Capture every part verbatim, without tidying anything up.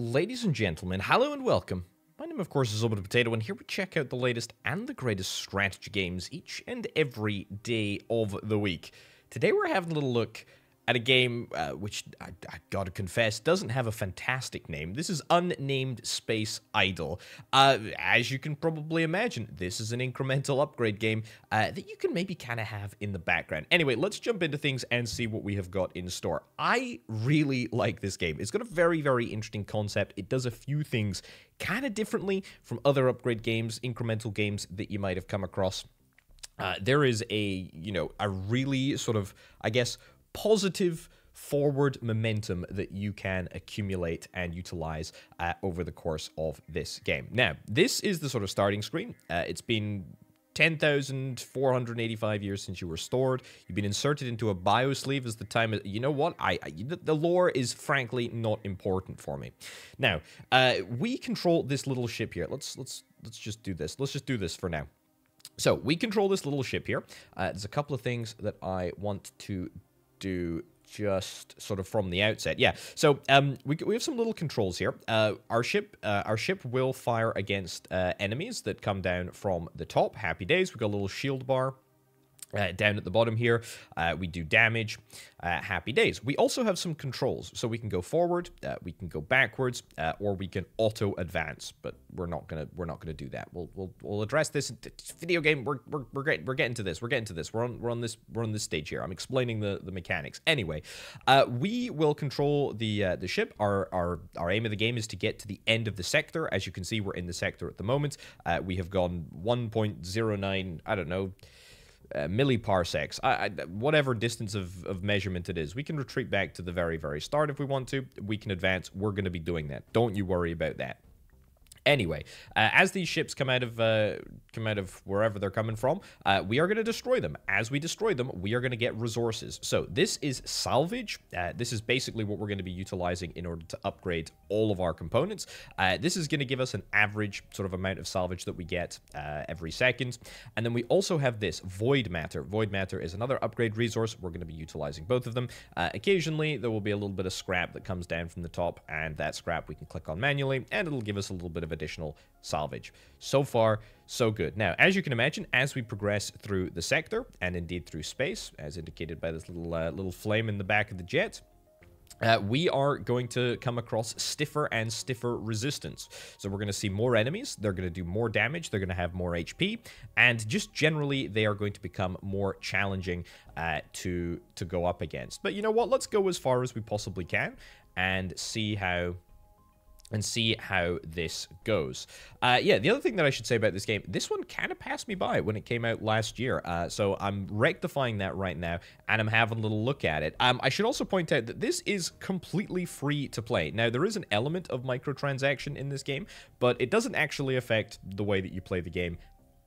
Ladies and gentlemen, hello and welcome. My name, of course, is Orbital Potato, and here we check out the latest and the greatest strategy games each and every day of the week. Today we're having a little look at a game uh, which, I, I gotta confess, doesn't have a fantastic name. This is Unnamed Space Idle. Uh, as you can probably imagine, this is an incremental upgrade game uh, that you can maybe kind of have in the background. Anyway, let's jump into things and see what we have got in store. I really like this game. It's got a very, very interesting concept. It does a few things kind of differently from other upgrade games, incremental games that you might have come across. Uh, there is a, you know, a really sort of, I guess, positive forward momentum that you can accumulate and utilize uh, over the course of this game. Now, this is the sort of starting screen. Uh, it's been ten thousand four hundred eighty-five years since you were stored. You've been inserted into a bio sleeve as the time is, you know what? I, I the lore is frankly not important for me. Now, uh, we control this little ship here. Let's let's let's just do this. Let's just do this for now. So we control this little ship here. Uh, there's a couple of things that I want to do just sort of from the outset. Yeah, so um, we, we have some little controls here. Uh, our ship uh, our ship will fire against uh, enemies that come down from the top. Happy days. We've got a little shield bar uh, down at the bottom here. Uh, we do damage. Uh, happy days. We also have some controls. So we can go forward, uh, we can go backwards, uh, or we can auto advance. But we're not gonna we're not gonna do that. We'll we'll, we'll address this video game. We're we're we're getting we're getting to this. We're getting to this. We're on we're on this we're on this stage here. I'm explaining the the mechanics. Anyway, uh, we will control the uh, the ship. Our our our aim of the game is to get to the end of the sector. As you can see, we're in the sector at the moment. Uh, we have gone one point zero nine. I don't know. Uh, milliparsecs, I, I, whatever distance of, of measurement it is. We can retreat back to the very, very start if we want to. We can advance. We're going to be doing that. Don't you worry about that. Anyway, uh, as these ships come out of uh, come out of wherever they're coming from, uh, we are going to destroy them. As we destroy them, we are going to get resources. So this is salvage. Uh, this is basically what we're going to be utilizing in order to upgrade all of our components. Uh, this is going to give us an average sort of amount of salvage that we get uh, every second. And then we also have this void matter. Void matter is another upgrade resource. We're going to be utilizing both of them. Uh, occasionally, there will be a little bit of scrap that comes down from the top, and that scrap we can click on manually, and it'll give us a little bit of a additional salvage. So far, so good. Now, as you can imagine, as we progress through the sector, and indeed through space, as indicated by this little uh, little flame in the back of the jet, Uh, we are going to come across stiffer and stiffer resistance. So we're going to see more enemies, they're going to do more damage, they're going to have more H P, and just generally they are going to become more challenging uh, to, to go up against. But you know what, let's go as far as we possibly can and see how and see how this goes. Uh, yeah, the other thing that I should say about this game, this one kind of passed me by when it came out last year, uh, so I'm rectifying that right now, and I'm having a little look at it. Um, I should also point out that this is completely free to play. Now, there is an element of microtransaction in this game, but it doesn't actually affect the way that you play the game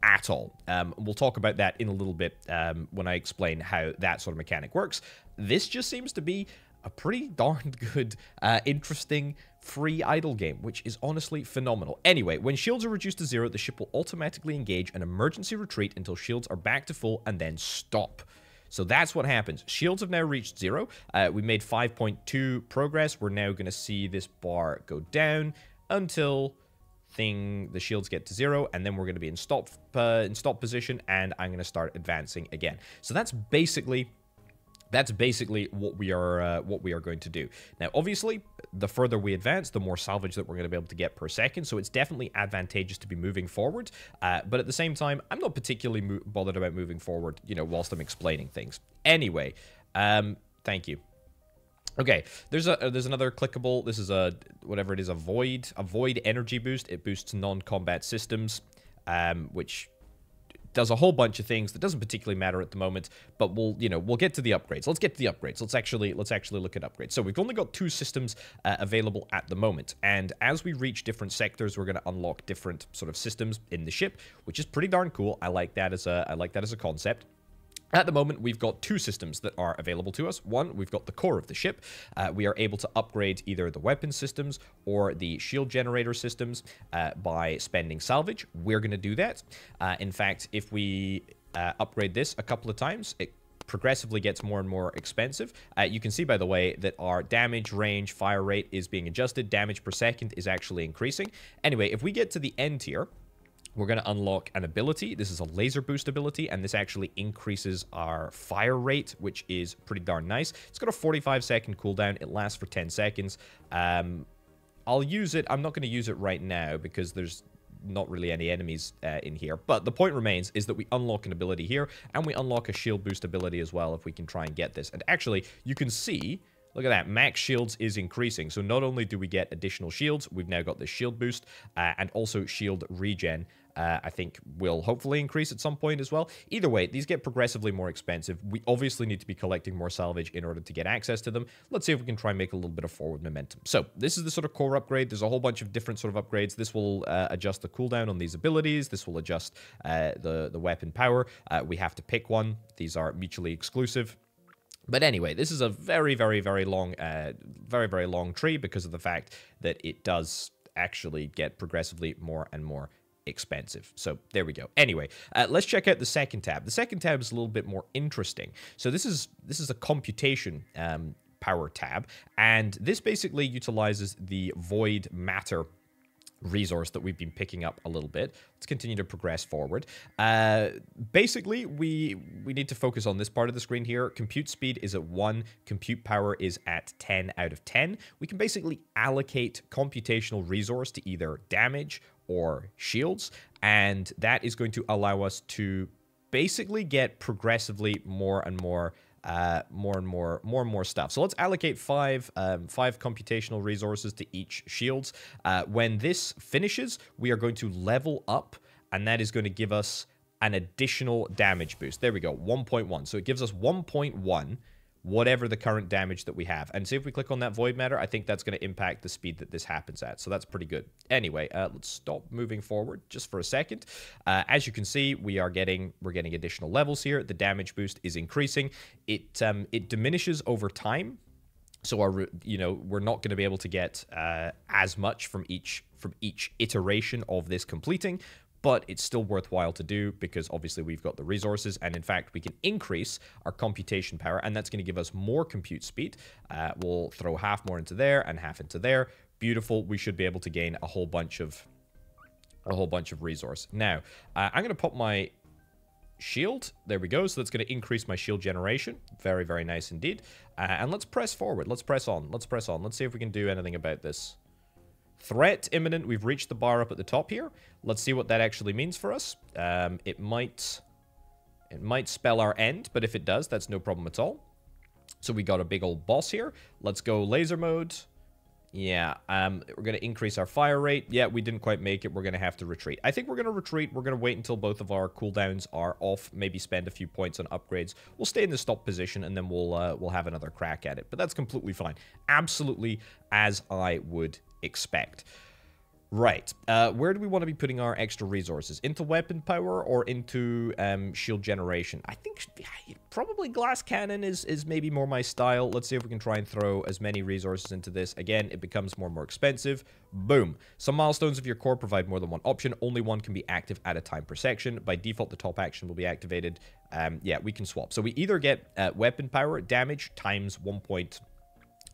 at all. Um, we'll talk about that in a little bit um, when I explain how that sort of mechanic works. This just seems to be a pretty darn good, uh, interesting, free idle game, which is honestly phenomenal. Anyway, when shields are reduced to zero, the ship will automatically engage an emergency retreat until shields are back to full and then stop. So that's what happens. Shields have now reached zero. Uh, we made five point two progress. We're now going to see this bar go down until thing the shields get to zero, and then we're going to be in stop, uh, in stop position, and I'm going to start advancing again. So that's basically... That's basically what we are uh, what we are going to do. Now, obviously, the further we advance, the more salvage that we're going to be able to get per second, so it's definitely advantageous to be moving forward, uh, but at the same time, I'm not particularly mo bothered about moving forward, you know, whilst I'm explaining things. Anyway, um, thank you. Okay, there's a there's another clickable, this is a, whatever it is, a void, a void energy boost. It boosts non-combat systems, um, which... does a whole bunch of things that doesn't particularly matter at the moment, but we'll, you know, we'll get to the upgrades. Let's get to the upgrades. Let's actually, let's actually look at upgrades. So we've only got two systems uh, available at the moment, and as we reach different sectors, we're going to unlock different sort of systems in the ship, which is pretty darn cool. I like that as a, I like that as a concept. At the moment, we've got two systems that are available to us. One, we've got the core of the ship. Uh, we are able to upgrade either the weapon systems or the shield generator systems uh, by spending salvage. We're going to do that. Uh, in fact, if we uh, upgrade this a couple of times, it progressively gets more and more expensive. Uh, you can see, by the way, that our damage, range, fire rate is being adjusted. Damage per second is actually increasing. Anyway, if we get to the end tier, we're going to unlock an ability. This is a laser boost ability, and this actually increases our fire rate, which is pretty darn nice. It's got a forty-five second cooldown. It lasts for ten seconds. Um, I'll use it. I'm not going to use it right now because there's not really any enemies uh, in here, but the point remains is that we unlock an ability here, and we unlock a shield boost ability as well if we can try and get this. And actually, you can see, look at that, max shields is increasing. So not only do we get additional shields, we've now got this shield boost, uh, and also shield regen, uh, I think will hopefully increase at some point as well. Either way, these get progressively more expensive. We obviously need to be collecting more salvage in order to get access to them. Let's see if we can try and make a little bit of forward momentum. So this is the sort of core upgrade. There's a whole bunch of different sort of upgrades. This will uh, adjust the cooldown on these abilities. This will adjust uh, the, the weapon power. Uh, we have to pick one. These are mutually exclusive. But anyway, this is a very, very, very long, uh, very, very long tree because of the fact that it does actually get progressively more and more expensive. So there we go. Anyway, uh, let's check out the second tab. The second tab is a little bit more interesting. So this is this is a computation um, power tab, and this basically utilizes the void matter resource that we've been picking up a little bit. Let's continue to progress forward. Uh, basically, we we need to focus on this part of the screen here. Compute speed is at one, compute power is at ten out of ten. We can basically allocate computational resource to either damage or shields, and that is going to allow us to basically get progressively more and more Uh, more and more, more and more stuff. So let's allocate five, um, five computational resources to each shields. Uh, when this finishes, we are going to level up, and that is going to give us an additional damage boost. There we go, one point one. So it gives us one point one, whatever the current damage that we have. And see, if we click on that void matter, I think that's going to impact the speed that this happens at. So that's pretty good. Anyway, uh, let's stop moving forward just for a second. Uh, as you can see, we are getting we're getting additional levels here. The damage boost is increasing. It um, it diminishes over time. So our, you know, we're not going to be able to get uh, as much from each from each iteration of this completing. But it's still worthwhile to do because obviously we've got the resources, and in fact we can increase our computation power, and that's going to give us more compute speed. Uh, we'll throw half more into there and half into there. Beautiful. We should be able to gain a whole bunch of a whole bunch of resource. Now uh, I'm going to pop my shield. There we go. So that's going to increase my shield generation. Very, very nice indeed. Uh, and let's press forward. Let's press on. Let's press on. Let's see if we can do anything about this. Threat imminent. We've reached the bar up at the top here. Let's see what that actually means for us. Um, it might, it might spell our end, but if it does, that's no problem at all. So we got a big old boss here. Let's go laser mode. Yeah, um, we're going to increase our fire rate. Yeah, we didn't quite make it. We're going to have to retreat. I think we're going to retreat. We're going to wait until both of our cooldowns are off, maybe spend a few points on upgrades. We'll stay in the stop position, and then we'll, uh, we'll have another crack at it. But that's completely fine. Absolutely as I would expect. Right. Uh, where do we want to be putting our extra resources? Into weapon power or into um, shield generation? I think probably glass cannon is, is maybe more my style. Let's see if we can try and throw as many resources into this. Again, it becomes more and more expensive. Boom. Some milestones of your core provide more than one option. Only one can be active at a time per section. By default, the top action will be activated. Um, yeah, we can swap. So we either get uh, weapon power, damage, times one point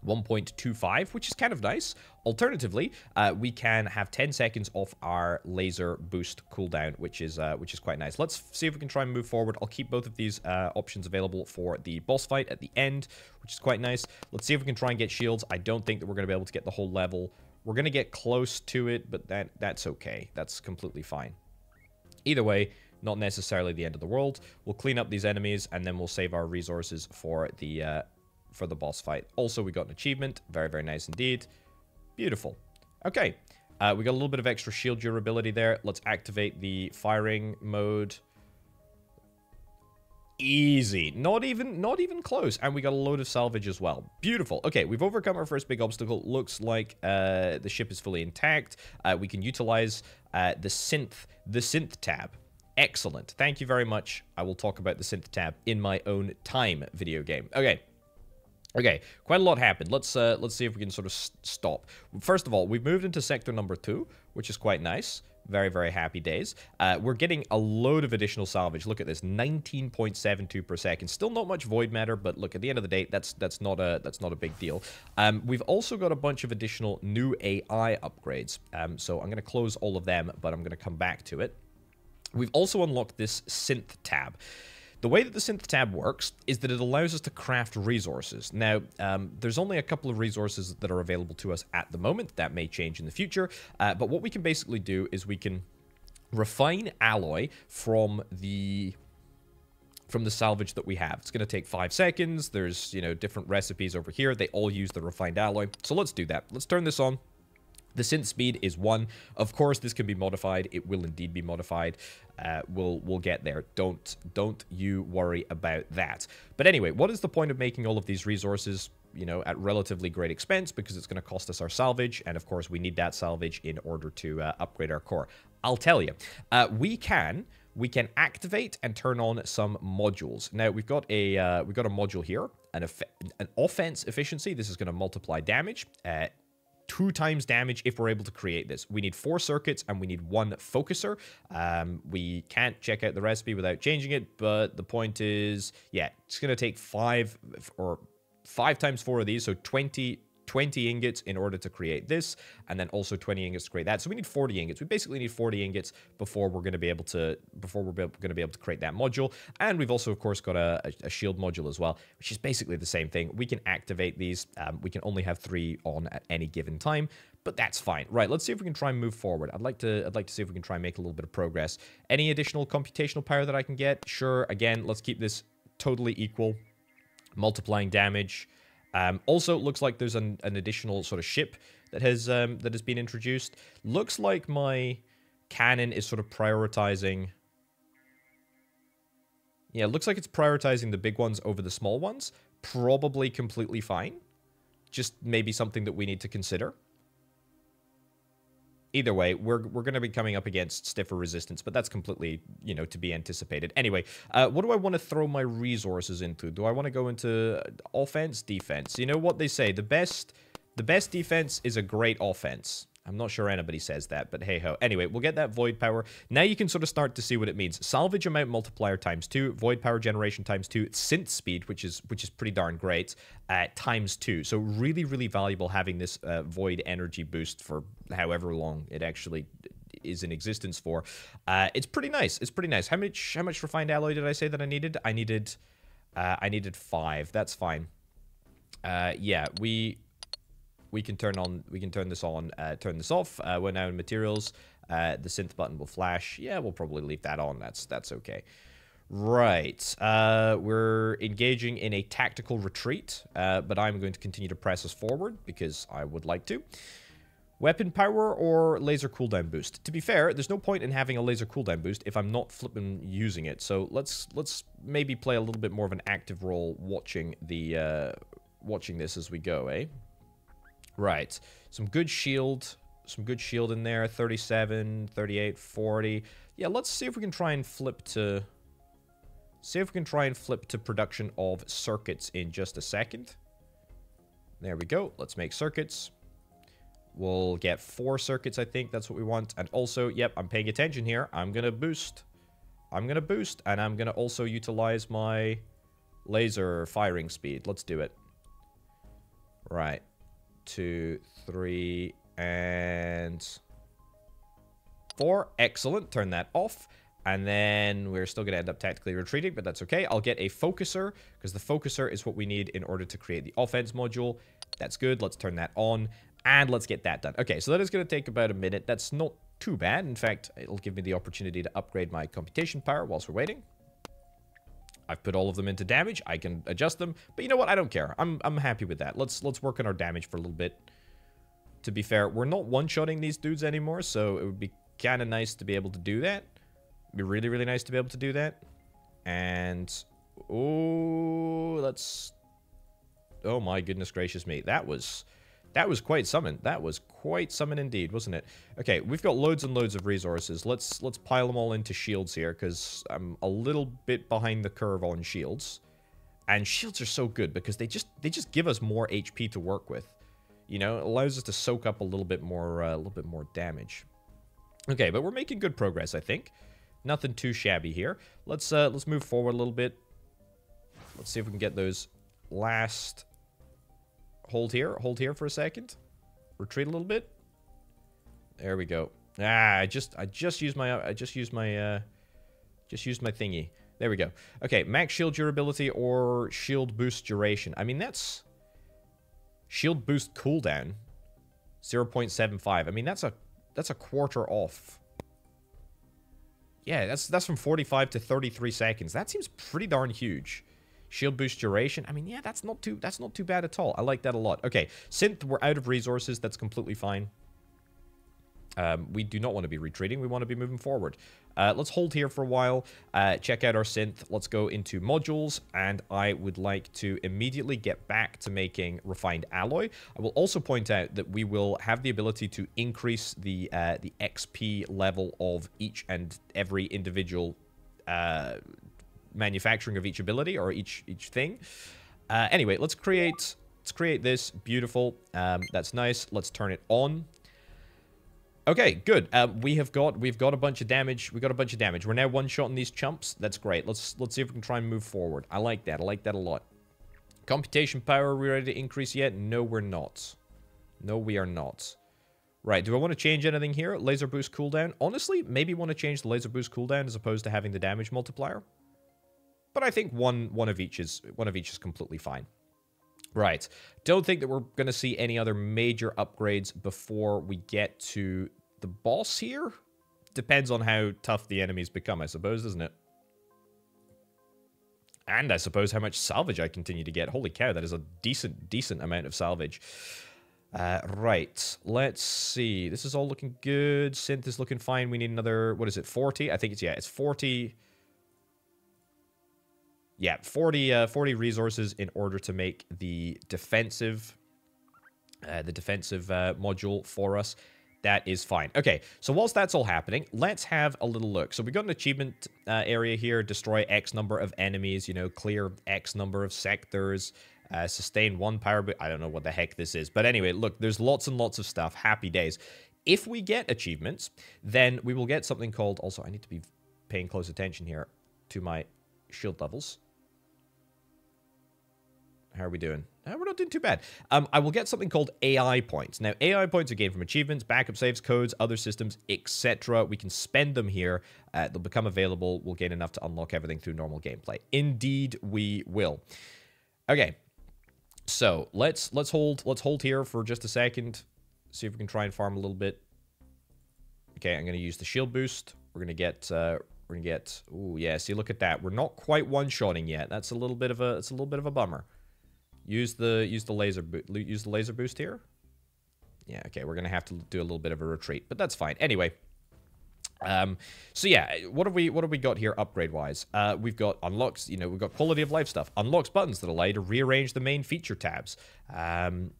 one point two five, which is kind of nice. Alternatively, uh, we can have ten seconds off our laser boost cooldown, which is uh, which is quite nice. Let's see if we can try and move forward. I'll keep both of these uh, options available for the boss fight at the end, which is quite nice. Let's see if we can try and get shields. I don't think that we're going to be able to get the whole level. We're going to get close to it, but that that's okay. That's completely fine. Either way, not necessarily the end of the world. We'll clean up these enemies, and then we'll save our resources for the... Uh, for the boss fight. Also, we got an achievement. Very, very nice indeed. Beautiful. Okay. Uh, we got a little bit of extra shield durability there. Let's activate the firing mode. Easy. Not even, not even close. And we got a load of salvage as well. Beautiful. Okay, we've overcome our first big obstacle. Looks like uh, the ship is fully intact. Uh, we can utilize uh, the synth, the synth tab. Excellent. Thank you very much. I will talk about the synth tab in my own time video game. Okay. Okay, quite a lot happened. Let's uh, let's see if we can sort of st stop. First of all, we've moved into sector number two, which is quite nice. Very, very happy days. Uh, we're getting a load of additional salvage. Look at this, nineteen point seven two per second. Still not much void matter, but look, at the end of the day, that's that's not a that's not a big deal. Um, we've also got a bunch of additional new A I upgrades. Um, so I'm going to close all of them, but I'm going to come back to it. We've also unlocked this synth tab. The way that the synth tab works is that it allows us to craft resources. Now, um, there's only a couple of resources that are available to us at the moment. That may change in the future. Uh, but what we can basically do is we can refine alloy from the... from the salvage that we have. It's going to take five seconds. There's, you know, different recipes over here. They all use the refined alloy. So let's do that. Let's turn this on. The synth speed is one. Of course, this can be modified. It will indeed be modified. Uh, we'll we'll get there. Don't don't you worry about that. But anyway, what is the point of making all of these resources, you know, at relatively great expense? Because it's going to cost us our salvage, and of course, we need that salvage in order to uh, upgrade our core. I'll tell you, uh, we can. We can activate and turn on some modules. Now we've got a uh, we've got a module here, an an offense efficiency. This is going to multiply damage, uh, two times damage if we're able to create this. We need four circuits and we need one focuser. Um, we can't check out the recipe without changing it, but the point is, yeah, it's going to take five or five times four of these, so twenty. twenty ingots in order to create this, and then also twenty ingots to create that. So we need forty ingots. We basically need forty ingots before we're going to be able to before we're going to be able to create that module. And we've also, of course, got a, a shield module as well, which is basically the same thing. We can activate these. Um, we can only have three on at any given time, but that's fine. Right? Let's see if we can try and move forward. I'd like to. I'd like to see if we can try and make a little bit of progress. Any additional computational power that I can get? Sure. Again, let's keep this totally equal. Multiplying damage. Um, also, it looks like there's an, an additional sort of ship that has um, that has been introduced. Looks like my cannon is sort of prioritizing... Yeah, it looks like it's prioritizing the big ones over the small ones. Probably completely fine. Just maybe something that we need to consider. Either way, we're, we're going to be coming up against stiffer resistance, but that's completely, you know, to be anticipated. Anyway, uh, what do I want to throw my resources into? Do I want to go into offense, defense? You know what they say, the best, the best defense is a great offense. I'm not sure anybody says that, but hey-ho. Anyway, we'll get that void power. Now you can sort of start to see what it means. Salvage amount multiplier times two, void power generation times two, synth speed, which is which is pretty darn great, uh, times two. So really, really valuable having this uh, void energy boost for however long it actually is in existence for. Uh, it's pretty nice. It's pretty nice. How much how much refined alloy did I say that I needed? I needed uh, I needed five. That's fine. Uh, yeah, we. We can turn on. We can turn this on. Uh, turn this off. Uh, we're now in materials. Uh, the synth button will flash. Yeah, we'll probably leave that on. That's that's okay. Right. Uh, we're engaging in a tactical retreat, uh, but I'm going to continue to press us forward because I would like to. Weapon power or laser cooldown boost. To be fair, there's no point in having a laser cooldown boost if I'm not flipping using it. So let's let's maybe play a little bit more of an active role, watching the uh, watching this as we go, eh? Right, some good shield, some good shield in there, thirty-seven, thirty-eight, forty. Yeah, let's see if we can try and flip to, see if we can try and flip to production of circuits in just a second. There we go, let's make circuits. We'll get four circuits, I think, that's what we want. And also, yep, I'm paying attention here. I'm gonna boost, I'm gonna boost, and I'm gonna also utilize my laser firing speed. Let's do it. Right. Two, three, and four. Excellent. Turn that off. And then we're still going to end up tactically retreating, but that's okay. I'll get a focuser, because the focuser is what we need in order to create the offense module. That's good. Let's turn that on, and let's get that done. Okay, so that is going to take about a minute. That's not too bad. In fact, it'll give me the opportunity to upgrade my computation power whilst we're waiting. I've put all of them into damage. I can adjust them, but you know what? I don't care. I'm I'm happy with that. Let's let's work on our damage for a little bit. To be fair, we're not one-shotting these dudes anymore, so it would be kind of nice to be able to do that. It'd be really really nice to be able to do that. And oh, let's. Oh my goodness gracious me! That was that was quite summon. That was quite summon indeed, wasn't it? Okay, we've got loads and loads of resources. Let's let's pile them all into shields here, because I'm a little bit behind the curve on shields. And shields are so good because they just they just give us more H P to work with. You know, it allows us to soak up a little bit more uh, a little bit more damage. Okay, but we're making good progress, I think. Nothing too shabby here. Let's uh, let's move forward a little bit. Let's see if we can get those last... Hold here. Hold here for a second. Retreat a little bit. There we go. Ah, I just I just used my I just used my uh, just used my thingy. There we go. Okay, max shield durability or shield boost duration. I mean, that's shield boost cooldown zero point seven five. I mean, that's a that's a quarter off. Yeah, that's that's from forty-five to thirty-three seconds. That seems pretty darn huge. Shield boost duration. I mean, yeah, that's not too that's not too bad at all. I like that a lot. Okay, synth, we're out of resources. That's completely fine. Um, we do not want to be retreating. We want to be moving forward. Uh, let's hold here for a while. Uh, check out our synth. Let's go into modules. And I would like to immediately get back to making refined alloy. I will also point out that we will have the ability to increase the, uh, the X P level of each and every individual uh, manufacturing of each ability or each, each thing. Uh, anyway, let's create, let's create this. Beautiful. Um, that's nice. Let's turn it on. Okay, good. Uh, we have got we've got a bunch of damage. We got a bunch of damage. We're now one-shotting these chumps. That's great. Let's let's see if we can try and move forward. I like that. I like that a lot. Computation power. Are we ready to increase yet? No, we're not. No, we are not. Right. Do I want to change anything here? Laser boost cooldown. Honestly, maybe want to change the laser boost cooldown as opposed to having the damage multiplier. But I think one one of each is one of each is completely fine. Right. Don't think that we're going to see any other major upgrades before we get to the boss here. Depends on how tough the enemies become, I suppose, doesn't it? And I suppose how much salvage I continue to get. Holy cow, that is a decent, decent amount of salvage. Uh, right. Let's see. This is all looking good. Synth is looking fine. We need another, what is it, forty? I think it's, yeah, it's forty... Yeah, forty, uh, forty resources in order to make the defensive, uh, the defensive uh, module for us. That is fine. Okay, so whilst that's all happening, let's have a little look. So we got an achievement uh, area here: destroy X number of enemies. You know, clear X number of sectors. Uh, sustain one power boost. I don't know what the heck this is, but anyway, look, there's lots and lots of stuff. Happy days. If we get achievements, then we will get something called. Also, I need to be paying close attention here to my shield levels. How are we doing? No, we're not doing too bad. Um, I will get something called A I points. Now, A I points are gained from achievements, backup saves, codes, other systems, et cetera. We can spend them here. Uh, they'll become available. We'll gain enough to unlock everything through normal gameplay. Indeed, we will. Okay, so let's let's hold let's hold here for just a second. See if we can try and farm a little bit. Okay, I'm going to use the shield boost. We're going to get. Uh, We're gonna get. Oh yeah, see, look at that. We're not quite one-shotting yet. That's a little bit of a. It's a little bit of a bummer. Use the use the laser use the laser boost here. Yeah. Okay. We're gonna have to do a little bit of a retreat, but that's fine. Anyway. Um. So yeah, what have we what have we got here upgrade-wise? Uh, we've got unlocks. You know, we've got quality of life stuff. Unlocks buttons that allow you to rearrange the main feature tabs. Um.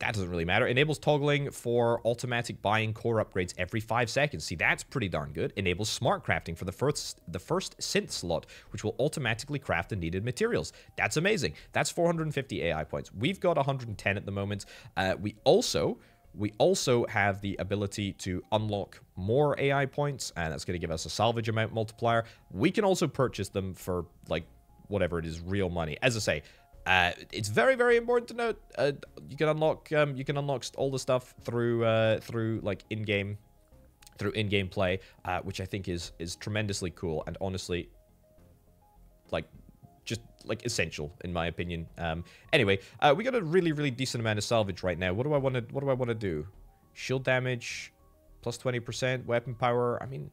That doesn't really matter. Enables toggling for automatic buying core upgrades every five seconds. See, that's pretty darn good. Enables smart crafting for the first the first synth slot, which will automatically craft the needed materials. That's amazing. That's four hundred fifty A I points. We've got one hundred ten at the moment. Uh, we also we also have the ability to unlock more A I points, and that's going to give us a salvage amount multiplier. We can also purchase them for like whatever it is, real money. As I say. Uh, it's very, very important to note. Uh, you can unlock, um, you can unlock all the stuff through, uh, through like in-game, through in-game play, uh, which I think is is tremendously cool and honestly, like, just like essential in my opinion. Um, anyway, uh, we got a really, really decent amount of salvage right now. What do I want to? What do I want to do? Shield damage, plus twenty percent. Weapon power. I mean,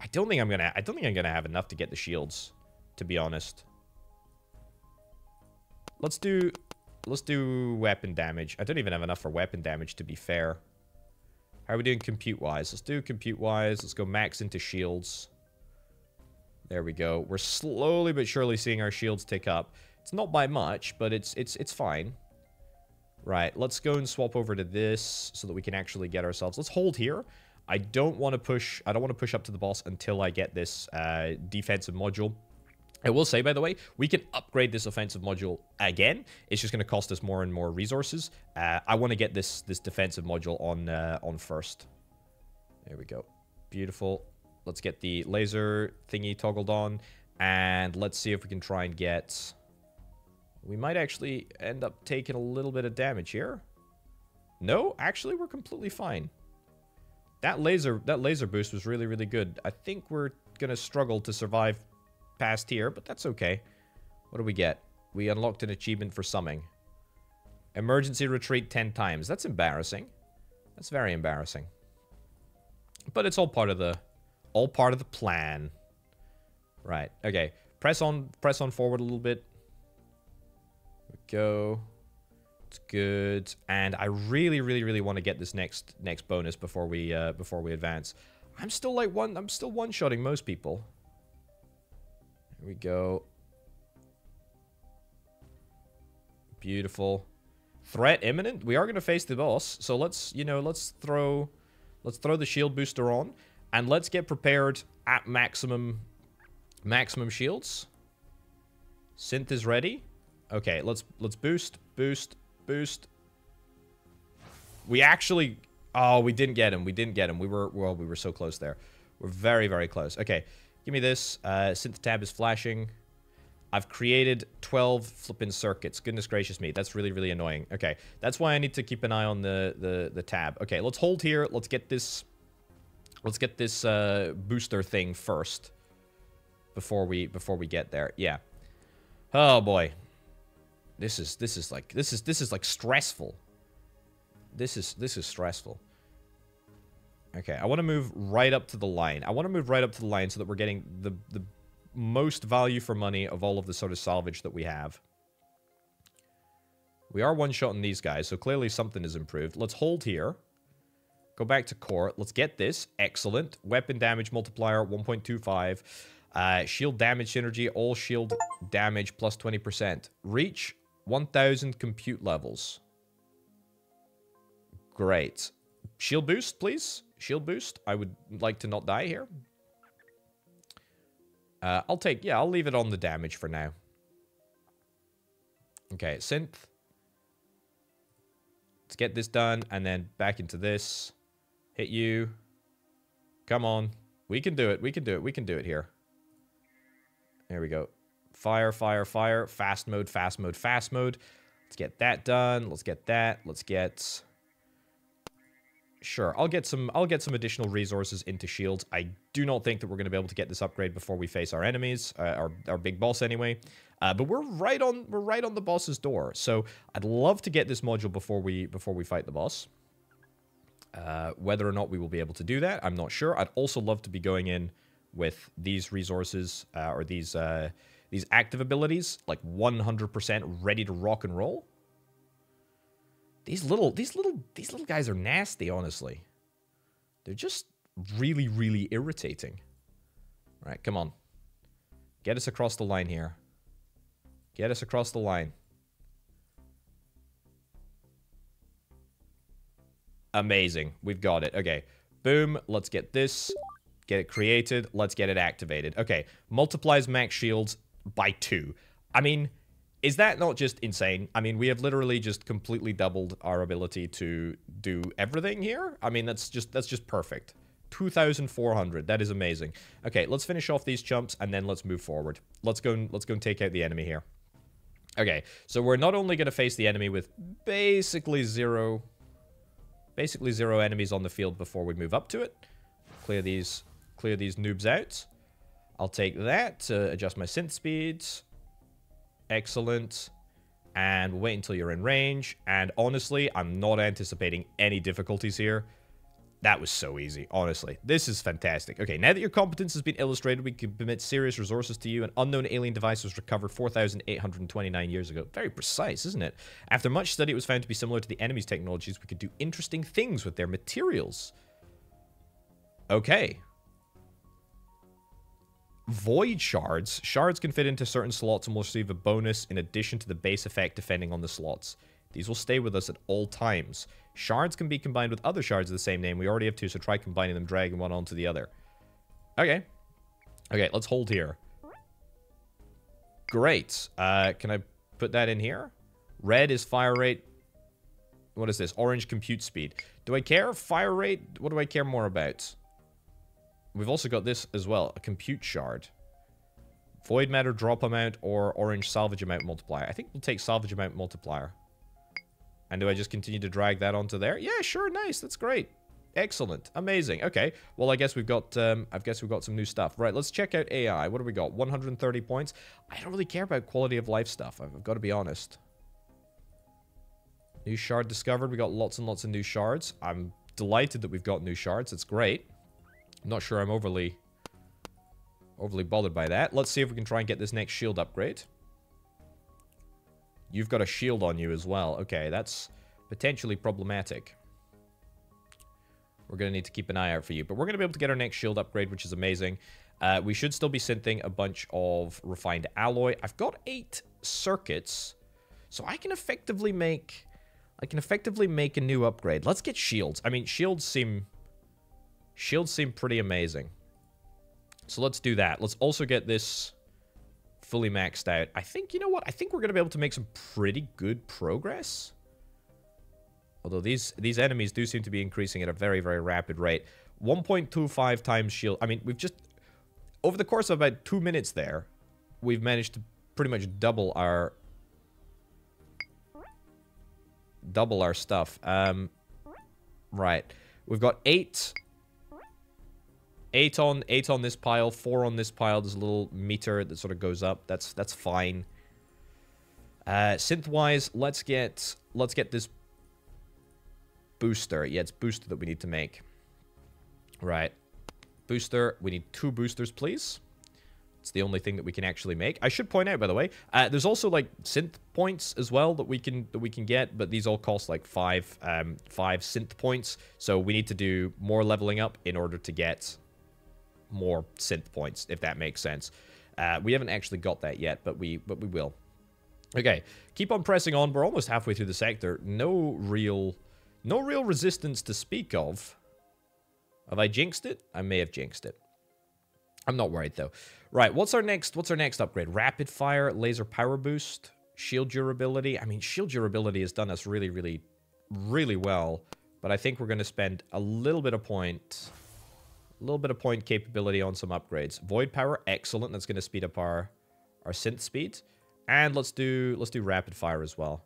I don't think I'm gonna. I don't think I'm gonna have enough to get the shields, to be honest. Let's do, let's do weapon damage. I don't even have enough for weapon damage, to be fair. How are we doing compute-wise? Let's do compute-wise. Let's go max into shields. There we go. We're slowly but surely seeing our shields tick up. It's not by much, but it's it's it's fine. Right. Let's go and swap over to this so that we can actually get ourselves. Let's hold here. I don't want to push. I don't want to push up to the boss until I get this uh, defensive module. I will say, by the way, we can upgrade this offensive module again. It's just going to cost us more and more resources. Uh, I want to get this this defensive module on uh, on first. There we go. Beautiful. Let's get the laser thingy toggled on. And let's see if we can try and get... We might actually end up taking a little bit of damage here. No, actually, we're completely fine. That laser, that laser boost was really, really good. I think we're going to struggle to survive past here, but that's okay. What do we get? We unlocked an achievement for summing. Emergency retreat ten times. That's embarrassing. That's very embarrassing. But it's all part of the, all part of the plan. Right. Okay. Press on, press on forward a little bit. There we go. It's good. And I really, really, really want to get this next, next bonus before we, uh, before we advance. I'm still like one, I'm still one-shotting most people. There we go. Beautiful. Threat imminent. We are going to face the boss, so let's, you know, let's throw, let's throw the shield booster on, and let's get prepared at maximum, maximum shields. Synth is ready. Okay, let's let's boost, boost, boost. We actually, oh, we didn't get him. We didn't get him. We were well, we were so close there. We're very, very close. Okay, give me this. Uh, synth tab is flashing. I've created twelve flipping circuits. Goodness gracious me. That's really, really annoying. Okay. That's why I need to keep an eye on the, the, the tab. Okay. Let's hold here. Let's get this... Let's get this uh, booster thing first. Before we before we get there. Yeah. Oh, boy. This is... This is like... This is... This is like stressful. This is... This is stressful. Okay. I want to move right up to the line. I want to move right up to the line so that we're getting the... the most value for money of all of the sort of salvage that we have. We are one-shotting these guys, so clearly something is improved. Let's hold here. Go back to core. Let's get this. Excellent. Weapon damage multiplier, one point two five. Uh, shield damage synergy, all shield damage, plus twenty percent. Reach, one thousand compute levels. Great. Shield boost, please. Shield boost. I would like to not die here. Uh, I'll take... Yeah, I'll leave it on the damage for now. Okay, synth. Let's get this done, and then back into this. Hit you. Come on. We can do it. We can do it. We can do it here. There we go. Fire, fire, fire. Fast mode, fast mode, fast mode. Let's get that done. Let's get that. Let's get... Sure, I'll get some I'll get some additional resources into shields. I do not think that we're going to be able to get this upgrade before we face our enemies, uh, our, our big boss anyway. Uh, but we're right on we're right on the boss's door. So I'd love to get this module before we before we fight the boss. Uh, whether or not we will be able to do that, I'm not sure. I'd also love to be going in with these resources uh, or these uh, these active abilities like one hundred percent ready to rock and roll. These little, these little, these little guys are nasty, honestly. They're just really, really irritating. All right, come on. Get us across the line here. Get us across the line. Amazing. We've got it. Okay. Boom. Let's get this. Get it created. Let's get it activated. Okay. Multiplies max shields by two. I mean... Is that not just insane? I mean, we have literally just completely doubled our ability to do everything here. I mean, that's just that's just perfect. two thousand four hundred. That is amazing. Okay, let's finish off these chumps and then let's move forward. Let's go and let's go and take out the enemy here. Okay, so we're not only going to face the enemy with basically zero, basically zero enemies on the field before we move up to it. Clear these, clear these noobs out. I'll take that to adjust my synth speeds. Excellent. And we'll wait until you're in range. And honestly, I'm not anticipating any difficulties here. That was so easy, honestly. This is fantastic. Okay, now that your competence has been illustrated, we can commit serious resources to you. An unknown alien device was recovered four thousand eight hundred twenty-nine years ago. Very precise, isn't it? After much study, it was found to be similar to the enemy's technologies. We could do interesting things with their materials. Okay. Void shards. Shards can fit into certain slots and will receive a bonus in addition to the base effect depending on the slots. These will stay with us at all times. Shards can be combined with other shards of the same name. We already have two, so try combining them, dragging one onto the other. Okay. Okay, let's hold here. Great. Uh, can I put that in here? Red is fire rate. What is this? Orange compute speed. Do I care? Fire rate? What do I care more about? We've also got this as well. A compute shard. Void matter drop amount or orange salvage amount multiplier. I think we'll take salvage amount multiplier. And do I just continue to drag that onto there? Yeah, sure. Nice. That's great. Excellent. Amazing. Okay. Well, I guess we've got, um, I guess we've got some new stuff. Right. Let's check out A I. What do we got? one hundred thirty points. I don't really care about quality of life stuff. I've got to be honest. New shard discovered. We got lots and lots of new shards. I'm delighted that we've got new shards. It's great. I'm not sure I'm overly, overly bothered by that. Let's see if we can try and get this next shield upgrade. You've got a shield on you as well. Okay. That's potentially problematic. We're going to need to keep an eye out for you. But we're going to be able to get our next shield upgrade, which is amazing. Uh, we should still be synthing a bunch of refined alloy. I've got eight circuits. So I can effectively make... I can effectively make a new upgrade. Let's get shields. I mean, shields seem... Shields seem pretty amazing. So let's do that. Let's also get this fully maxed out. I think... You know what? I think we're going to be able to make some pretty good progress. Although these these enemies do seem to be increasing at a very, very rapid rate. one point two five times shield. I mean, we've just... Over the course of about two minutes there, we've managed to pretty much double our... Double our stuff. Um, right. We've got eight... Eight on, eight on this pile, four on this pile. There's a little meter that sort of goes up. That's that's fine. Uh, synth-wise, let's get... Let's get this... Booster. Yeah, it's booster that we need to make. Right. Booster. We need two boosters, please. It's the only thing that we can actually make. I should point out, by the way, uh, there's also like synth points as well that we can that we can get, but these all cost like five um, five synth points. So we need to do more leveling up in order to get more synth points, if that makes sense. Uh, we haven't actually got that yet, but we but we will. Okay, keep on pressing on. We're almost halfway through the sector. No real. No real resistance to speak of. Have I jinxed it? I may have jinxed it. I'm not worried, though. Right, what's our next What's our next upgrade? Rapid fire, laser power boost, shield durability. I mean, shield durability has done us really, really, really well. But I think we're going to spend a little bit of point... A little bit of point capability on some upgrades. Void power, excellent. That's going to speed up our, our synth speed. And let's do, let's do rapid fire as well.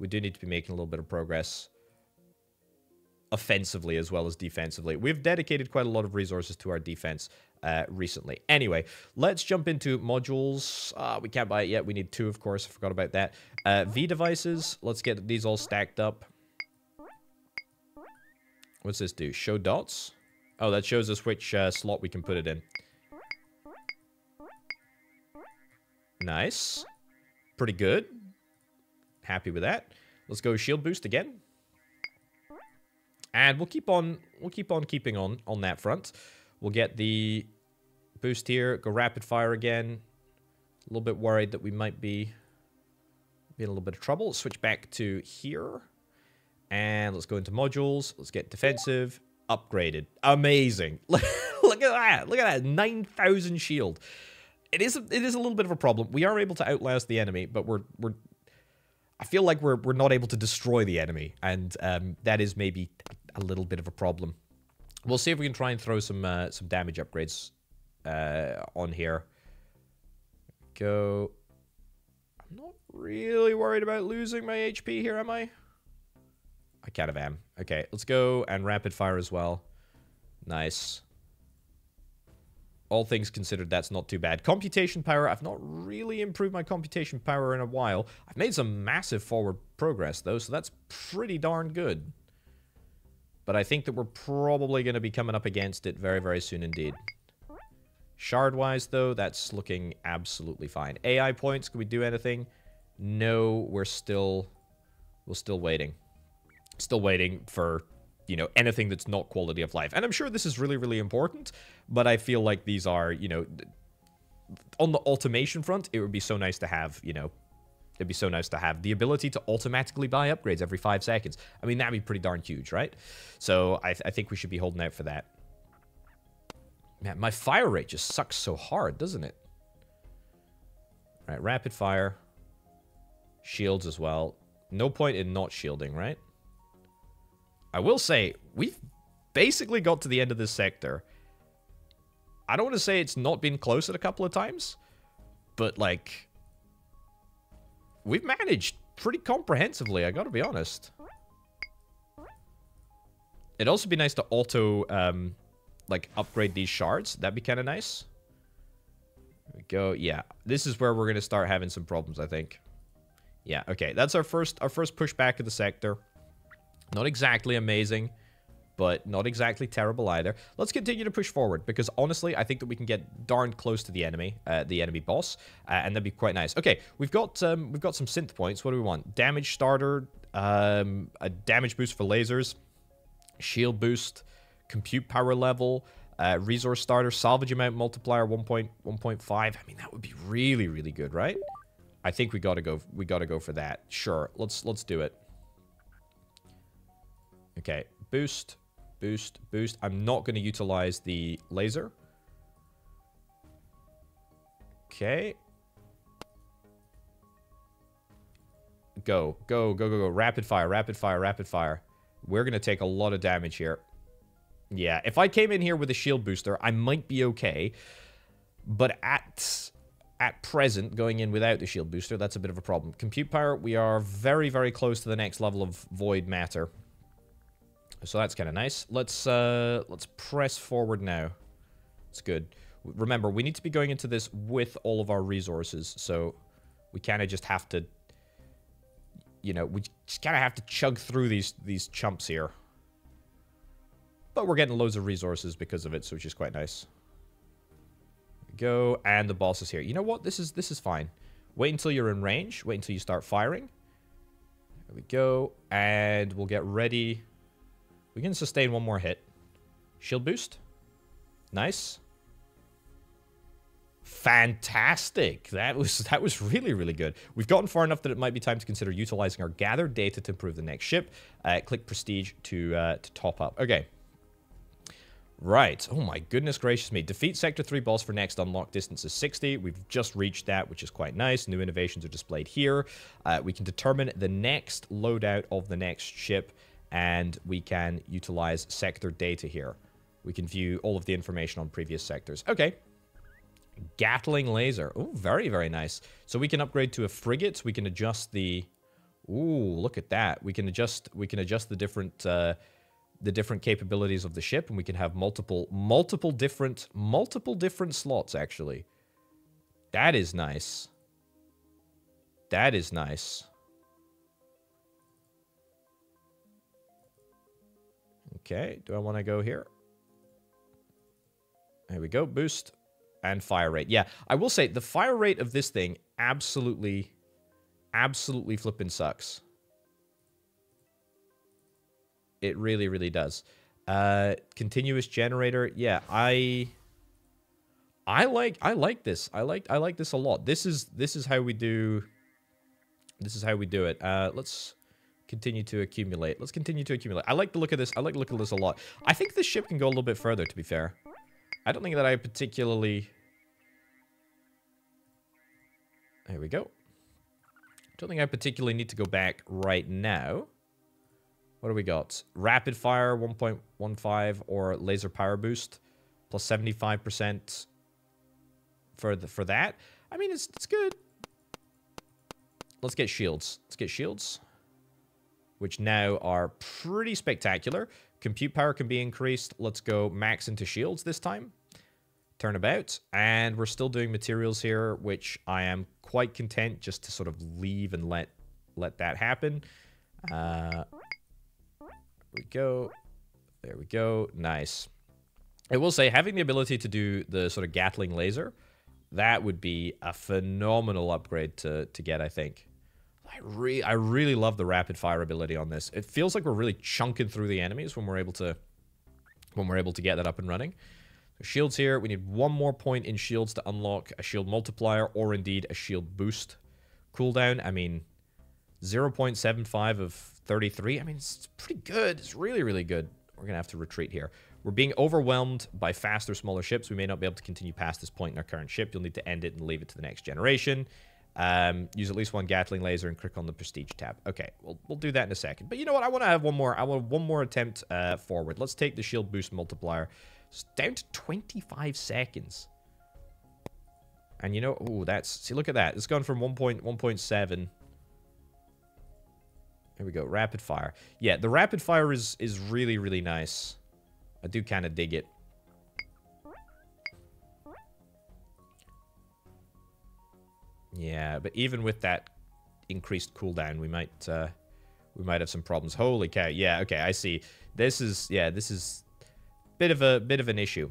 We do need to be making a little bit of progress. Offensively as well as defensively. We've dedicated quite a lot of resources to our defense uh, recently. Anyway, let's jump into modules. Uh, we can't buy it yet. We need two, of course. I forgot about that. Uh, V devices. Let's get these all stacked up. What's this do? Show dots? Oh, that shows us which uh, slot we can put it in. Nice. Pretty good. Happy with that. Let's go shield boost again. And we'll keep on, we'll keep on keeping on on that front. We'll get the boost here, go rapid fire again. A little bit worried that we might be, be in a little bit of trouble. Switch back to here. And let's go into modules. Let's get defensive, upgraded. Amazing. Look at that. Look at that. nine thousand shield. It is, a, it is a little bit of a problem. We are able to outlast the enemy, but we're... we're I feel like we're, we're not able to destroy the enemy, and um, that is maybe a little bit of a problem. We'll see if we can try and throw some uh, some damage upgrades uh, on here. Go. I'm not really worried about losing my H P here, am I? I kind of am. Okay, let's go and rapid fire as well. Nice. All things considered, that's not too bad. Computation power, I've not really improved my computation power in a while. I've made some massive forward progress, though, so that's pretty darn good. But I think that we're probably going to be coming up against it very, very soon indeed. Shard-wise, though, that's looking absolutely fine. A I points, can we do anything? No, we're still... We're still waiting. Still waiting for... you know, anything that's not quality of life. And I'm sure this is really, really important, but I feel like these are, you know, on the automation front, it would be so nice to have, you know, it'd be so nice to have the ability to automatically buy upgrades every five seconds. I mean, that'd be pretty darn huge, right? So I, th I think we should be holding out for that. Man, my fire rate just sucks so hard, doesn't it? All right, rapid fire. Shields as well. No point in not shielding, right? I will say, we've basically got to the end of this sector. I don't want to say it's not been close at a couple of times, but, like, we've managed pretty comprehensively, I gotta be honest. It'd also be nice to auto, um, like, upgrade these shards. That'd be kind of nice. There we go. Yeah, this is where we're gonna start having some problems, I think. Yeah, okay, that's our first, our first pushback of the sector. Not exactly amazing, but not exactly terrible either. Let's continue to push forward, because honestly, I think that we can get darn close to the enemy, uh, the enemy boss, uh, and that'd be quite nice. Okay, we've got um, we've got some synth points. What do we want? Damage starter, um, a damage boost for lasers, shield boost, compute power level, uh, resource starter, salvage amount multiplier one point one point five. I mean, that would be really, really good, right? I think we gotta go. We gotta go for that. Sure, let's let's do it. Okay, boost. Boost, boost. I'm not going to utilize the laser. Okay. Go, go, go, go, go. Rapid fire, rapid fire, rapid fire. We're going to take a lot of damage here. Yeah, if I came in here with a shield booster, I might be okay. But at, at present, going in without the shield booster, that's a bit of a problem. Compute power, we are very, very close to the next level of void matter. So that's kind of nice. Let's uh, let's press forward now. It's good. Remember, we need to be going into this with all of our resources, so we kind of just have to, you know, we just kind of have to chug through these these chumps here. But we're getting loads of resources because of it, so which is quite nice. There we go, and the boss is here. You know what? This is this is fine. Wait until you're in range. Wait until you start firing. There we go, and we'll get ready. We can sustain one more hit. Shield boost. Nice. Fantastic. That was that was really, really good. We've gotten far enough that it might be time to consider utilizing our gathered data to improve the next ship. Uh, click prestige to, uh, to top up. Okay. Right. Oh my goodness gracious me. Defeat Sector three boss for next unlock. Distance is sixty. We've just reached that, which is quite nice. New innovations are displayed here. Uh, we can determine the next loadout of the next ship. And we can utilize sector data here. We can view all of the information on previous sectors. Okay. Gatling laser. Oh, very, very nice. So we can upgrade to a frigate. We can adjust the... Ooh, look at that. We can adjust We can adjust the different uh, the different capabilities of the ship. And we can have multiple, multiple different, multiple different slots, actually. That is nice. That is nice. Okay, do I want to go here? There we go, boost and fire rate. Yeah, I will say the fire rate of this thing absolutely, absolutely flippin' sucks. It really, really does. Uh, continuous generator. Yeah, I, I like, I like this. I like, I like this a lot. This is, this is how we do. This is how we do it. Uh, let's. Continue to accumulate. Let's continue to accumulate. I like the look of this. I like the look of this a lot. I think this ship can go a little bit further, to be fair. I don't think that I particularly... There we go. I don't think I particularly need to go back right now. What do we got? Rapid fire, one point one five, or laser power boost. Plus seventy-five percent for, the, for that. I mean, it's, it's good. Let's get shields. Let's get shields. Which now are pretty spectacular. Compute power can be increased. Let's go max into shields this time. Turn about. And we're still doing materials here, which I am quite content just to sort of leave and let let that happen. Uh, there we go. There we go. Nice. I will say, having the ability to do the sort of Gatling laser, that would be a phenomenal upgrade to, to get, I think. I, re I really love the rapid fire ability on this. It feels like we're really chunking through the enemies when we're able to when we're able to get that up and running. So shields here. We need one more point in shields to unlock a shield multiplier or indeed a shield boost. Cooldown, I mean, zero point seven five of thirty-three. I mean, it's pretty good. It's really, really good. We're going to have to retreat here. We're being overwhelmed by faster, smaller ships. We may not be able to continue past this point in our current ship. You'll need to end it and leave it to the next generation. Um, use at least one Gatling laser and click on the Prestige tab. Okay, we'll, we'll do that in a second. But you know what? I want to have one more. I want one more attempt uh, forward. Let's take the shield boost multiplier. It's down to twenty-five seconds. And you know, oh, that's... See, look at that. It's gone from one point one point seven. Here we go. Rapid fire. Yeah, the rapid fire is, is really, really nice. I do kind of dig it. Yeah, but even with that increased cooldown, we might uh, we might have some problems. Holy cow! Yeah, okay, I see. This is yeah, this is bit of a bit of an issue.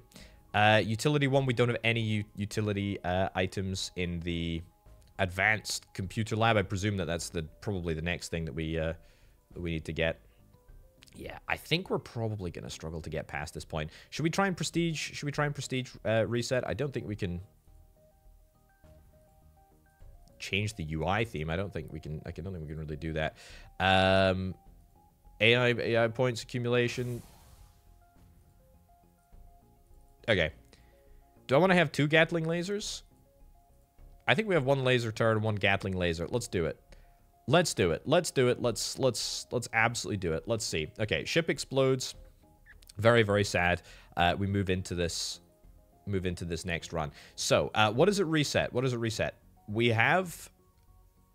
Uh, utility one, we don't have any utility uh, items in the advanced computer lab. I presume that that's the probably the next thing that we uh, that we need to get. Yeah, I think we're probably gonna struggle to get past this point. Should we try and prestige? Should we try and prestige uh, reset? I don't think we can. Change the U I theme. I don't think we can. I don't think we can really do that. Um, A I, A I points accumulation. Okay. Do I want to have two Gatling lasers? I think we have one laser turret and one Gatling laser. Let's do it. Let's do it. Let's do it. Let's let's let's absolutely do it. Let's see. Okay. Ship explodes. Very very sad. Uh, we move into this. Move into this next run. So uh, what does it reset? What does it reset? We have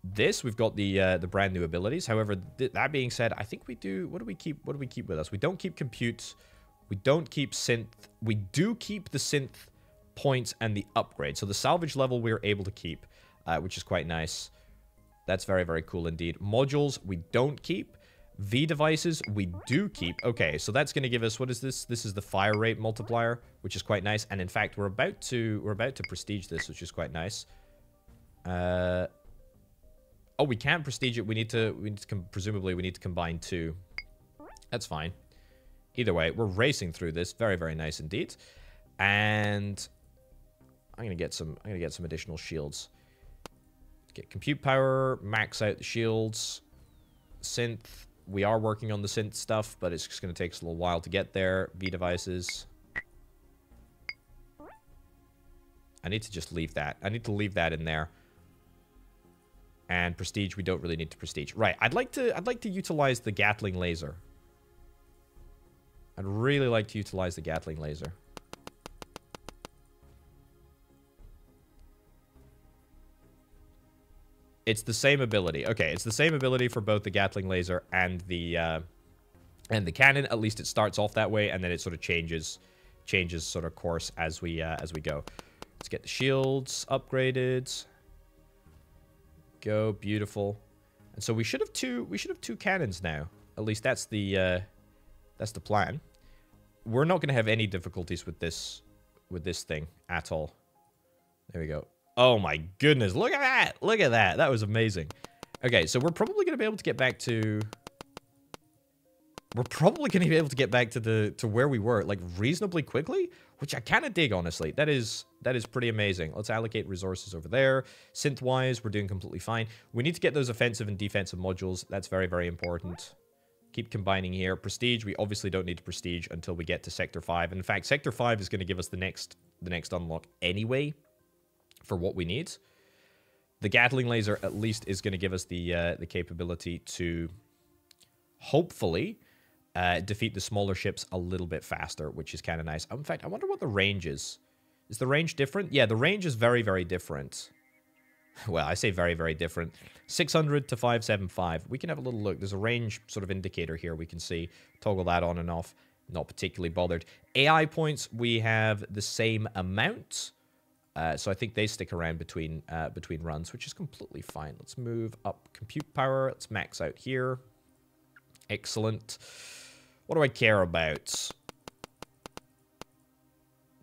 this. We've got the uh, the brand new abilities. However, th that being said, I think we do. What do we keep? What do we keep with us? We don't keep compute. We don't keep synth. We do keep the synth points and the upgrade. So the salvage level we're able to keep, uh, which is quite nice. That's very very cool indeed. Modules we don't keep. V devices we do keep. Okay, so that's going to give us, what is this? This is the fire rate multiplier, which is quite nice. And in fact, we're about to we're about to prestige this, which is quite nice. Uh, oh, we can't prestige it. We need to, we need to presumably, we need to combine two. That's fine. Either way, we're racing through this. Very, very nice indeed. And I'm going to get some, I'm going to get some additional shields. Get compute power, max out the shields. Synth. We are working on the synth stuff, but it's just going to take us a little while to get there. V devices. I need to just leave that. I need to leave that in there. And prestige, we don't really need to prestige. Right, I'd like to I'd like to utilize the Gatling laser. I'd really like to utilize the Gatling laser. It's the same ability. Okay, it's the same ability for both the Gatling laser and the uh, and the cannon. At least it starts off that way, and then it sort of changes changes sort of course as we uh, as we go. Let's get the shields upgraded. Go, beautiful. And so we should have two we should have two cannons now. At least that's the uh that's the plan. We're not gonna have any difficulties with this with this thing at all. There we go. Oh my goodness, look at that! Look at that. That was amazing. Okay, so we're probably gonna be able to get back to We're probably gonna be able to get back to the to where we were, like reasonably quickly, which I kinda dig honestly. That is that is pretty amazing. Let's allocate resources over there. Synth-wise, we're doing completely fine. We need to get those offensive and defensive modules. That's very, very important. Keep combining here. Prestige, we obviously don't need to prestige until we get to sector five. And in fact, sector five is gonna give us the next the next unlock anyway for what we need. The Gatling laser at least is gonna give us the uh, the capability to hopefully Uh, defeat the smaller ships a little bit faster, which is kind of nice. In fact, I wonder what the range is. Is the range different? Yeah, the range is very, very different. Well, I say very, very different. six hundred to five seventy-five. We can have a little look. There's a range sort of indicator here we can see. Toggle that on and off. Not particularly bothered. A I points, we have the same amount. Uh, so I think they stick around between, uh, between runs, which is completely fine. Let's move up compute power. Let's max out here. Excellent. What do I care about?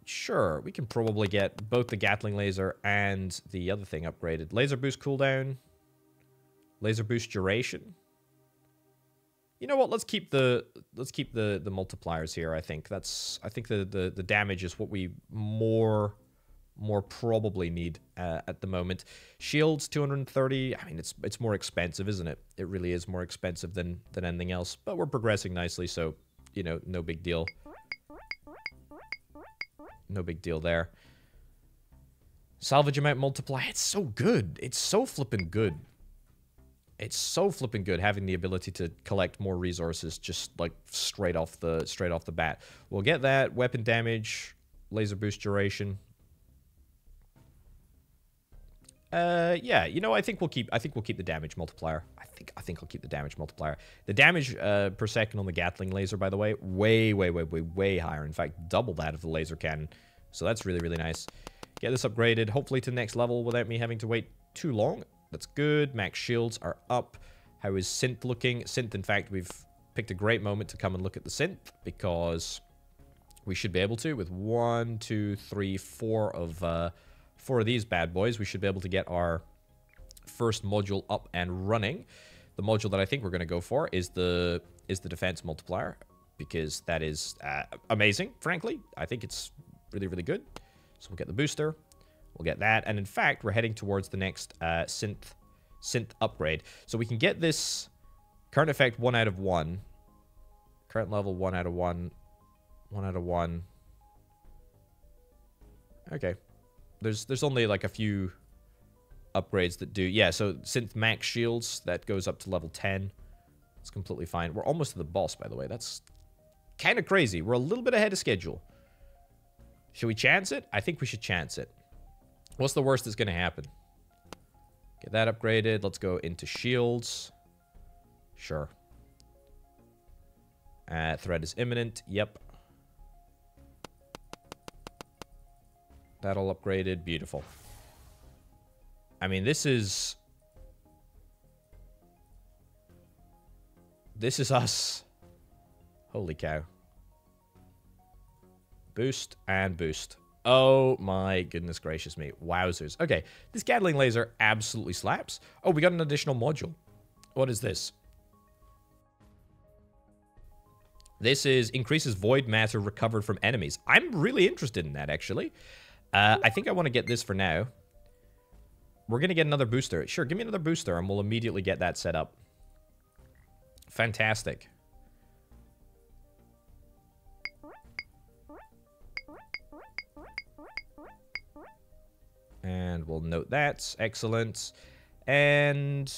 Sure, we can probably get both the Gatling laser and the other thing upgraded. Laser boost cooldown. Laser boost duration. You know what? Let's keep the let's keep the the multipliers here. I think that's I think the the the damage is what we more more probably need uh, at the moment. Shields two hundred thirty. I mean, it's it's more expensive, isn't it? It really is more expensive than than anything else, but we're progressing nicely, so you know, no big deal. No big deal there. Salvage amount multiply. It's so good. It's so flippin' good. It's so flippin' good having the ability to collect more resources just like straight off the straight off the bat. We'll get that weapon damage, laser boost duration. Uh, yeah, you know, I think we'll keep. I think we'll keep the damage multiplier. I think. I think I'll keep the damage multiplier. The damage uh, per second on the Gatling laser, by the way, way, way, way, way, way higher. In fact, double that of the laser cannon. So that's really, really nice. Get this upgraded, hopefully to the next level without me having to wait too long. That's good. Max shields are up. How is Synth looking? Synth, in fact, we've picked a great moment to come and look at the Synth because we should be able to with one, two, three, four of. Uh, Four of these bad boys, we should be able to get our first module up and running. The module that I think we're going to go for is the is the defense multiplier, because that is uh, amazing, frankly. I think it's really, really good. So we'll get the booster. We'll get that. And in fact, we're heading towards the next uh, synth, synth upgrade. So we can get this current effect one out of one. Current level one out of one. One out of one. Okay. There's there's only like a few upgrades that do. Yeah, so Synth Max Shields, that goes up to level ten. It's completely fine. We're almost to the boss, by the way. That's kind of crazy. We're a little bit ahead of schedule. Should we chance it? I think we should chance it. What's the worst that's going to happen? Get that upgraded. Let's go into shields. Sure. Uh, threat is imminent. Yep. That all upgraded. Beautiful. I mean, this is... This is us. Holy cow. Boost and boost. Oh my goodness gracious me. Wowzers. Okay, this Gatling laser absolutely slaps. Oh, we got an additional module. What is this? This is increases void matter recovered from enemies. I'm really interested in that, actually. Uh, I think I want to get this for now. We're going to get another booster. Sure, give me another booster and we'll immediately get that set up. Fantastic. And we'll note that. Excellent. And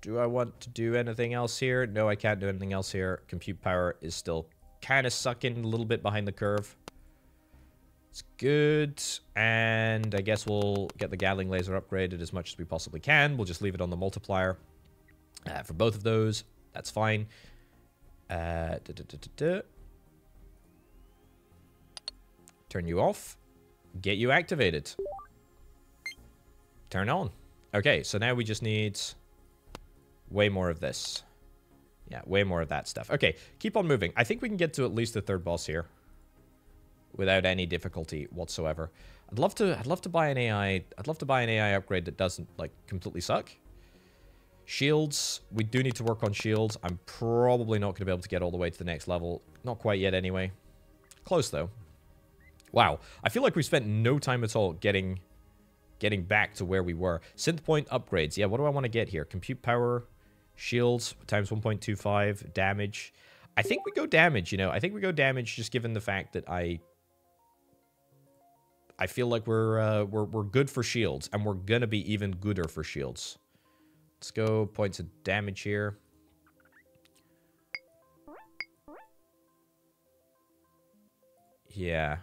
do I want to do anything else here? No, I can't do anything else here. Compute power is still kind of sucking a little bit behind the curve. It's good, and I guess we'll get the Gatling laser upgraded as much as we possibly can. We'll just leave it on the multiplier uh, for both of those. That's fine. Uh, da, da, da, da, da. Turn you off. Get you activated. Turn on. Okay, so now we just need way more of this. Yeah, way more of that stuff. Okay, keep on moving. I think we can get to at least the third boss here. Without any difficulty whatsoever. I'd love to I'd love to buy an A I. I'd love to buy an A I upgrade that doesn't like completely suck. Shields, we do need to work on shields. I'm probably not going to be able to get all the way to the next level. Not quite yet anyway. Close though. Wow, I feel like we spent no time at all getting getting back to where we were. Synth point upgrades. Yeah, what do I want to get here? Compute power, shields times one point two five, damage. I think we go damage, you know. I think we go damage just given the fact that I I feel like we're, uh, we're we're good for shields, and we're gonna be even gooder for shields. Let's go points of damage here. Yeah.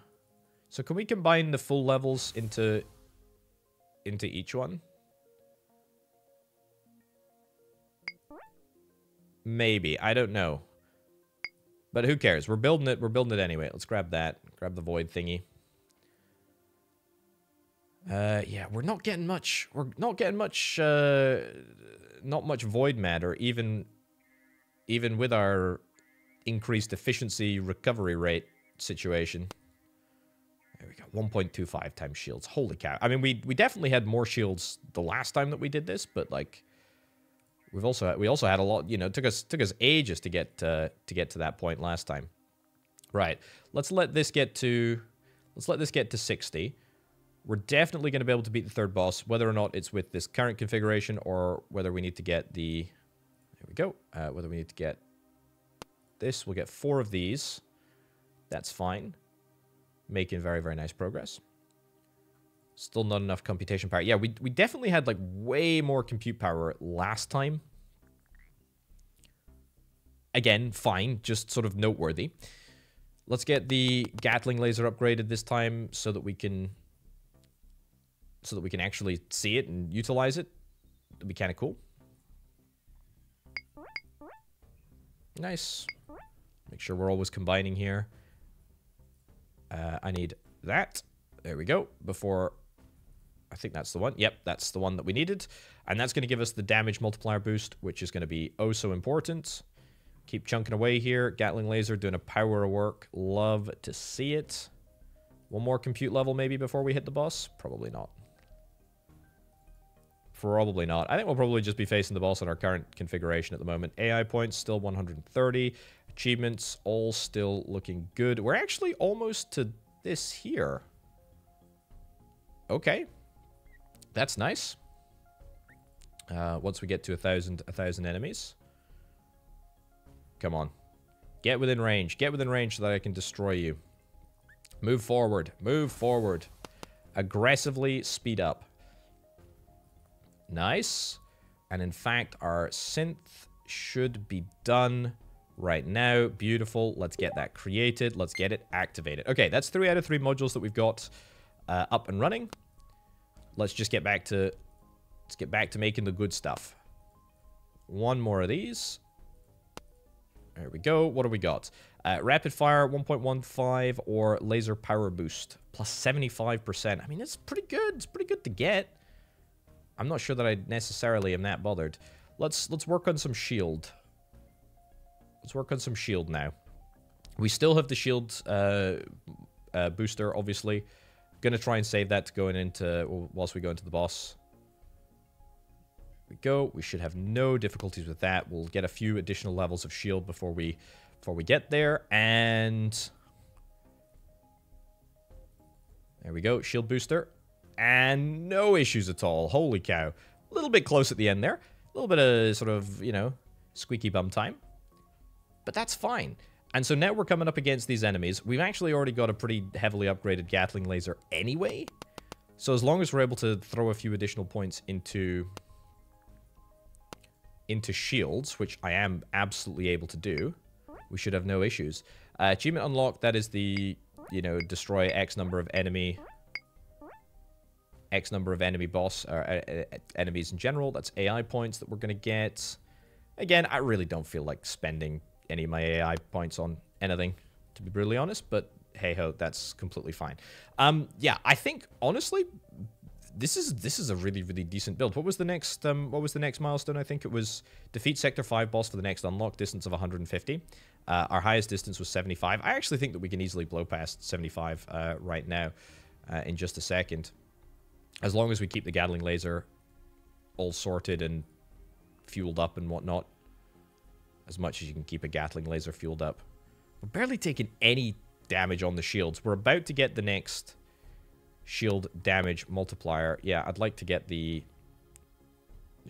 So can we combine the full levels into into each one? Maybe, I don't know. But who cares? We're building it. We're building it anyway. Let's grab that. Grab the void thingy. Uh, yeah, we're not getting much, we're not getting much, uh, not much void matter, even, even with our increased efficiency recovery rate situation. There we go, one point two five times shields, holy cow. I mean, we, we definitely had more shields the last time that we did this, but, like, we've also, we also had a lot, you know, it took us, took us ages to get, uh, to get to that point last time. Right, let's let this get to, let's let this get to sixty. We're definitely going to be able to beat the third boss, whether or not it's with this current configuration or whether we need to get the... There we go. Uh, whether we need to get this. We'll get four of these. That's fine. Making very, very nice progress. Still not enough computation power. Yeah, we, we definitely had like way more compute power last time. Again, fine, just sort of noteworthy. Let's get the Gatling laser upgraded this time so that we can so that we can actually see it and utilize it. That'd be kind of cool. Nice. Make sure we're always combining here. Uh, I need that. There we go. Before, I think that's the one. Yep, that's the one that we needed. And that's going to give us the damage multiplier boost, which is going to be oh so important. Keep chunking away here. Gatling laser doing a power of work. Love to see it. One more compute level maybe before we hit the boss? Probably not. Probably not. I think we'll probably just be facing the boss in our current configuration at the moment. A I points still one hundred thirty. Achievements all still looking good. We're actually almost to this here. Okay. That's nice. Uh, once we get to a thousand, a thousand enemies. Come on. Get within range. Get within range so that I can destroy you. Move forward. Move forward. Aggressively speed up. Nice. And in fact, our synth should be done right now. Beautiful. Let's get that created. Let's get it activated. Okay, that's three out of three modules that we've got uh, up and running. Let's just get back to let's get back to making the good stuff. One more of these. There we go. What do we got? Uh, rapid fire one point one five or laser power boost plus seventy-five percent. I mean, it's pretty good. It's pretty good to get. I'm not sure that I necessarily am that bothered. Let's let's work on some shield. Let's work on some shield now. We still have the shield uh, uh, booster, obviously. Gonna try and save that to going into whilst we go into the boss. We go. We should have no difficulties with that. We'll get a few additional levels of shield before we before we get there, and there we go. Shield booster, and no issues at all. Holy cow! A little bit close at the end there. A little bit of sort of you know squeaky bum time, but that's fine. And so now we're coming up against these enemies. We've actually already got a pretty heavily upgraded Gatling laser anyway, so as long as we're able to throw a few additional points into into shields, which I am absolutely able to do, we should have no issues. Uh, achievement unlocked, that is the, you know, destroy X number of enemy, X number of enemy boss, or uh, enemies in general. That's A I points that we're going to get. Again, I really don't feel like spending any of my A I points on anything, to be brutally honest, but hey-ho, that's completely fine. Um, yeah, I think, honestly, This is this is a really really decent build. What was the next um, what was the next milestone? I think it was defeat sector five boss for the next unlock. Distance of one hundred fifty. Uh, our highest distance was seventy-five. I actually think that we can easily blow past seventy-five uh, right now uh, in just a second, as long as we keep the Gatling laser all sorted and fueled up and whatnot. As much as you can keep a Gatling laser fueled up. We're barely taking any damage on the shields. We're about to get the next shield damage multiplier. Yeah, I'd like to get the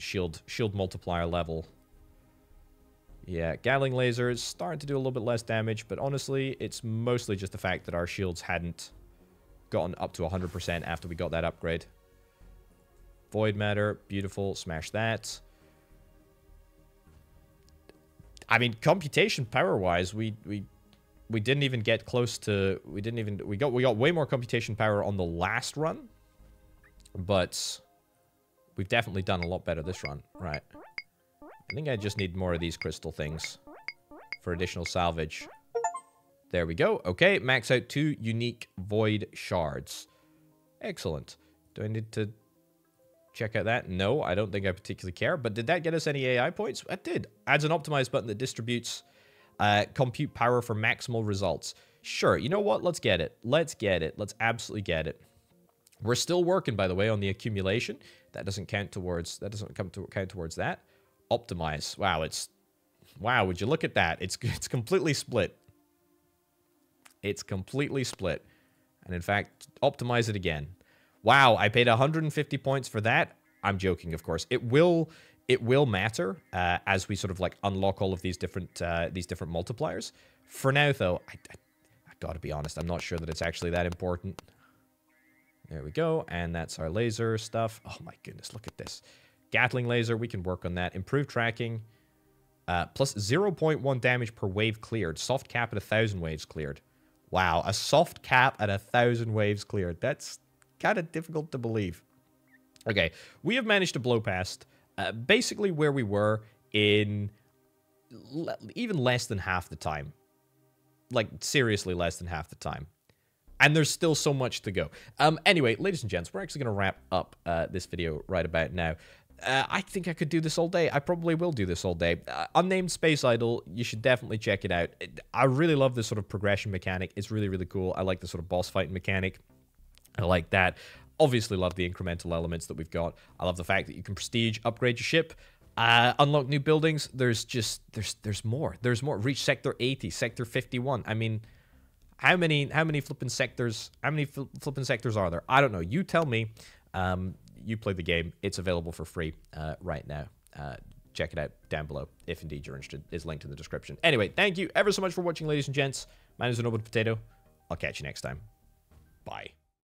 shield shield multiplier level. Yeah, Gatling laser is starting to do a little bit less damage, but honestly, it's mostly just the fact that our shields hadn't gotten up to one hundred percent after we got that upgrade. Void matter, beautiful, smash that. I mean, computation power-wise, we we We didn't even get close to. We didn't even. We got. We got way more computation power on the last run, but we've definitely done a lot better this run, right? I think I just need more of these crystal things for additional salvage. There we go. Okay, max out two unique void shards. Excellent. Do I need to check out that? No, I don't think I particularly care. But did that get us any A I points? It did. Adds an optimized button that distributes Uh, compute power for maximal results. Sure, you know what? Let's get it. Let's get it. Let's absolutely get it. We're still working, by the way, on the accumulation. That doesn't count towards. That doesn't come to count towards that. Optimize. Wow, it's. Wow, would you look at that? It's it's completely split. It's completely split, and in fact, optimize it again. Wow, I paid one hundred fifty points for that. I'm joking, of course. It will. It will matter uh, as we sort of like unlock all of these different uh, these different multipliers. For now, though, I, I, I gotta be honest, I'm not sure that it's actually that important. There we go. And that's our laser stuff. Oh my goodness, look at this. Gatling laser, we can work on that. Improved tracking. Uh, plus zero point one damage per wave cleared. Soft cap at one thousand waves cleared. Wow, a soft cap at one thousand waves cleared. That's kind of difficult to believe. Okay, we have managed to blow past uh, basically where we were in le even less than half the time. Like, seriously less than half the time. And there's still so much to go. Um, anyway, ladies and gents, we're actually going to wrap up uh, this video right about now. Uh, I think I could do this all day. I probably will do this all day. Uh, Unnamed Space Idle, you should definitely check it out. It, I really love this sort of progression mechanic. It's really, really cool. I like the sort of boss fight mechanic. I like that. Obviously love the incremental elements that we've got. I love the fact that you can prestige, upgrade your ship, uh, unlock new buildings. There's just, there's there's more. There's more. Reach Sector eighty, Sector fifty-one. I mean, how many how many flipping sectors, how many fl flipping sectors are there? I don't know. You tell me. Um... You play the game. It's available for free uh, right now. Uh, check it out down below if indeed you're interested. It's linked in the description. Anyway, thank you ever so much for watching, ladies and gents. My name is Orbital Potato. I'll catch you next time. Bye.